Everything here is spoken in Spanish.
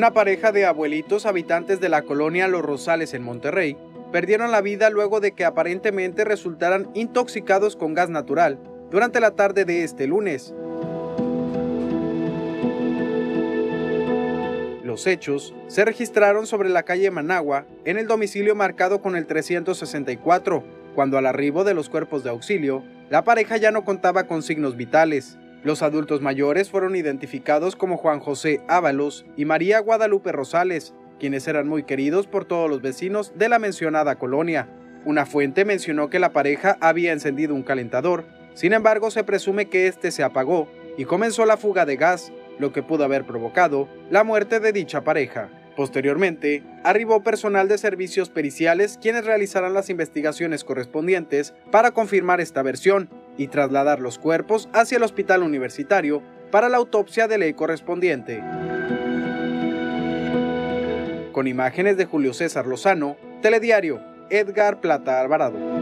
Una pareja de abuelitos habitantes de la colonia Los Rosales en Monterrey perdieron la vida luego de que aparentemente resultaran intoxicados con gas natural durante la tarde de este lunes. Los hechos se registraron sobre la calle Managua, en el domicilio marcado con el 364, cuando al arribo de los cuerpos de auxilio, la pareja ya no contaba con signos vitales. Los adultos mayores fueron identificados como Juan José Ábalos y María Guadalupe Rosales, quienes eran muy queridos por todos los vecinos de la mencionada colonia. Una fuente mencionó que la pareja había encendido un calentador, sin embargo se presume que este se apagó y comenzó la fuga de gas, lo que pudo haber provocado la muerte de dicha pareja. Posteriormente, arribó personal de servicios periciales quienes realizarán las investigaciones correspondientes para confirmar esta versión y trasladar los cuerpos hacia el hospital universitario para la autopsia de ley correspondiente. Con imágenes de Julio César Lozano, Telediario, Edgar Plata Alvarado.